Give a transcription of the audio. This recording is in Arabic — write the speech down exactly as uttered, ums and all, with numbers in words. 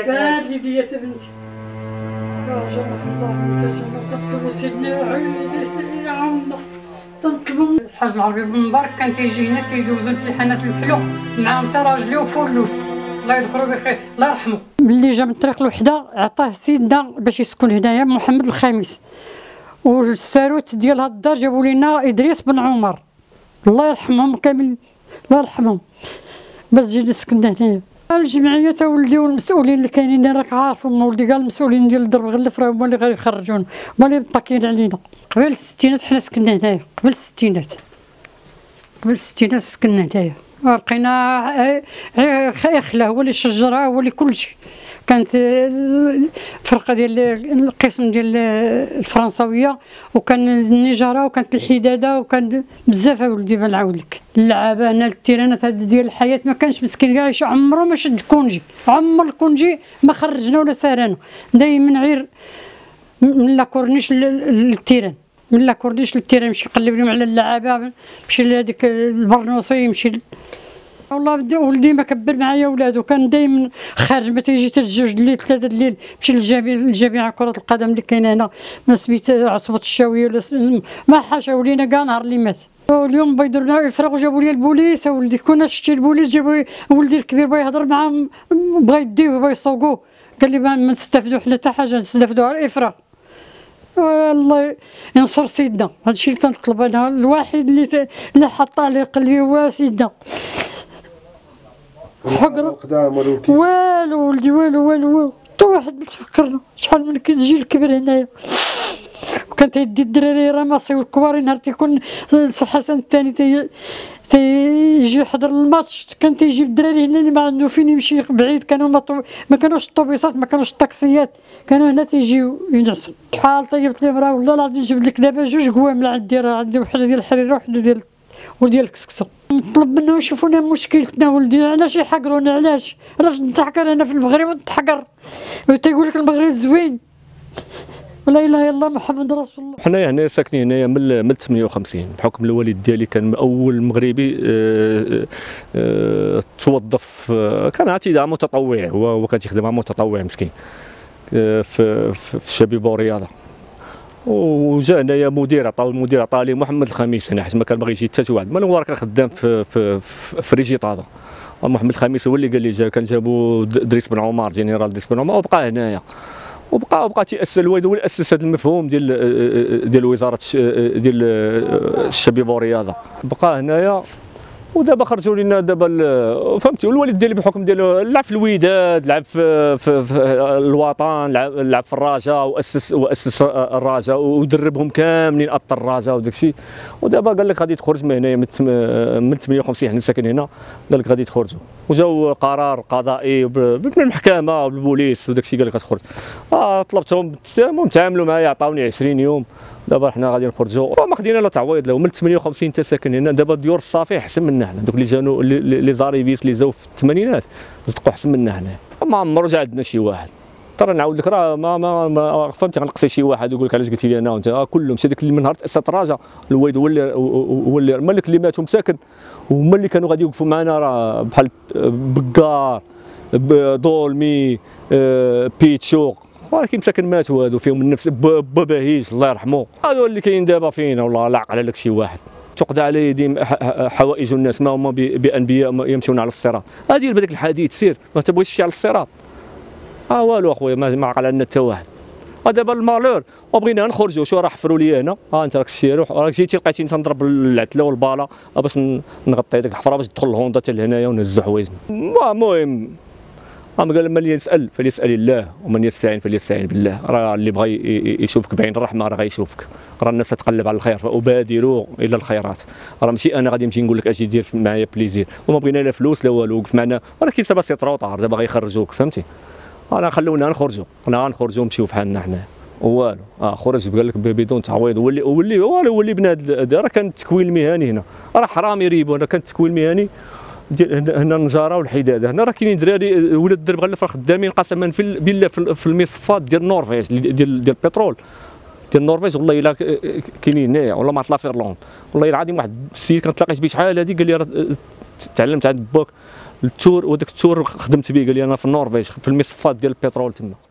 يا زلمه والدية بنتي. يا جنة الله متجنة تطلبوا سيدنا علي سيدنا عمر تنطلبوا الحاج العربي بن مبارك كان تيجي هنا تيدوز امتحانات الحلو معاهم تا راجلي وفلوس الله يذكرو بخير الله يرحمو. ملي جا من الطريق الوحده عطاه سيدنا باش يسكن هنايا محمد الخامس، والساروت ديال هاد الدار جابوا لينا ادريس بن عمر الله يرحمهم كامل الله يرحمهم باش جينا سكننا هنايا. الجمعيه تا ولدي والمسؤولين اللي كاينين راك عارفهم ولدي قال المسؤولين ديال درب غلف راه هما اللي غيخرجونا هما اللي مطاكين علينا. قبل الستينات حنا سكننا هنايا قبل الستينات قبل الستينات سكننا هنايا لقينا اخلا هو اللي شجرها هو اللي كلشي. كانت الفرقه ديال القسم ديال الفرنساويه وكان النجاره وكانت الحداده وكان بزاف ولدي بالعاود لك اللعابه هنا التيرانات هذه ديال الحياه ما كانش مسكين كاع يش عمرو ما شد الكونجي عمر الكونجي ما خرجنا ولا سارانا دائما غير من لا كورنيش للتيران من لا كورنيش للتيران يمشي يقلب لهم على اللعابه يمشي لهذيك البرنوصي يمشي والله بدي ولدي ما كبر معايا ولادو كان دايما خارج ما تيجي حتى لجوج الليل ثلاثه الليل مشي للجامعه كره القدم اللي كاينه هنا من سميت عصبه الشاويه ولا ما حاشا ولينا كاع نهار اللي مات. اليوم بيديروا لنا الفراغ وجابوا لي البوليس ولدي كنا شتي البوليس جابوا ولدي الكبير بغا يهضر معاهم بغا يديه بغا يسوقوه قال لي ما نستافدوا حنا حتى حاجه نستافدوا غير الافراغ. الله ينصر سيدنا هذا الشيء اللي كنطلب انا الواحد اللي اللي حط عليه قلبي هو سيدنا حقرة والو ولدي والو والو والو حتى واحد ما تفكرنا شحال من كيجي الكبير هنايا وكان تيدي الدراري رماسي والكبار نهار تيكون سي حسن الثاني تيجي يحضر الماتش كان تيجي الدراري هنا اللي ما عنده فين يمشي بعيد كانوا ما, طو... ما كانوش الطوبيسات ما كانوش الطاكسيات كانوا هنا تيجيو ينعسوا. شحال طيبت لهم راه والله العظيم جبت لك دابا جوج قوام عندي راه عندي وحده ديال الحريره وحده ديال وديال الكسكسو. نطلب منهم يشوفونا مشكلتنا ولدي علاش يحقرونا علاش علاش نتحقر انا في المغرب ونتحقر تيقول لك المغرب زوين ولا اله الا الله محمد رسول الله. حنايا هنا ساكنين هنايا من من ثمانية وخمسين بحكم الوالد ديالي كان اول مغربي اه اه توظف كان عتيده متطوع هو كان تيخدم متطوع مسكين اه في في الشبيبه والرياضه وجا هنايا مدير عطاو المدير عطا لي محمد الخميس هنا حيت ما كان باغي يجي حتى شي واحد من هو راه كان خدام في في في, في ريجي طابا محمد الخميس هو اللي قال لي جا كان جابو دريس بن عمر جنرال دريس بن عمر وبقى هنايا وبقى وبقى تيأسس الوالد هو اللي أسس هذا المفهوم ديال ديال وزارة ديال الشبيبة والرياضة بقى هنايا ودابا خرجوا لنا دابا فهمتي والوالد ديالي بحكم ديالو لعب في الوداد لعب في, في, في الوطن لعب, لعب في الرجاء واسس واسس الرجاء ودربهم كاملين اطر الرجاء وداك الشيء ودابا قال لك غادي تخرج من هنايا من ثمانية وخمسين حنا ساكن هنا قال لك غادي تخرجوا وجاو قرار قضائي بالمحكمه والبوليس وداك الشيء قال لك غتخرج اه طلبتهم بالتسامح تعاملوا معايا عطاوني عشرين يوم دابا حنا غادي نخرجوا وما خدينا لا تعويض له من ثمانية وخمسين حتى ساكن هنا دابا الديور الصافي احسن منا حنا دوك اللي جانو لي زاريبيس اللي زاو في الثمانينات صدقوا احسن منا حنا ما عمرو جا عندنا شي واحد ترى نعاود لك راه ما ما, ما فهمتي غنقصي شي واحد ويقول لك علاش قلتي لي انا وانت آه كلهم مشى داك من نهار تاسست الرجاء الوالد هو اللي هو اللي مالك اللي ماتوا مساكن وهما اللي كانوا غادي يوقفوا معنا راه بحال بكار دولمي آه بيتشو ولكن ساكن ماتوا هادو فيهم النفس ببهيج الله يرحمه هادو اللي كاين دابا فينا والله لا عقل لك شي واحد تقضى على يديهم حوائج الناس ما هما بانبياء يمشون على الصراط هادي بداك الحديد سير ما تبغيش تمشي على الصراط اه والو اخويا ما عقل لنا حتى واحد دابا المالور وبغينا نخرجوا شو راه حفروا لي هنا ها انت راك في الشارع راك جيتي لقيتيني تنضرب العتله والباله باش نغطي ديك الحفره باش تدخل الهوندا حتى لهنايا ونهزوا حوايجنا المهم أما قال من يسأل فليسأل الله ومن يستعين فليستعين بالله راه اللي بغى يشوفك بعين الرحمة راه غيشوفك راه الناس تقلب على الخير فأبادروا إلى الخيرات راه ماشي أنا غادي نمشي نقول لك أجي دير معايا بليزير وما بغينا لا فلوس لا والو وقف معنا ولكن سبا سي طروطار دابا غيخرجوك فهمتي راه خلونا نخرجوا حنا غنخرجوا نمشيو بحالنا حنا والو اه خرج قال لك بدون تعويض هو اللي هو اللي هو اللي بنا راه كان التكوين المهني هنا راه حرام يريبو هنا كان التكوين المهني ديال هنا النجاره والحداده هنا راه كاينين دراري ولاد الدرب غلف راه خدامين قسما بالله في المصفات ديال النرويج ديال ديال البترول ديال النرويج والله الا كاينين هنايا والله ما عرفت لافيرلوند والله العظيم واحد السيد كنتلاقيت به شحال هذه قال لي راه تعلمت عند باك التور، وداك التور خدمت به. قال لي انا في النرويج في المصفات ديال البترول تما.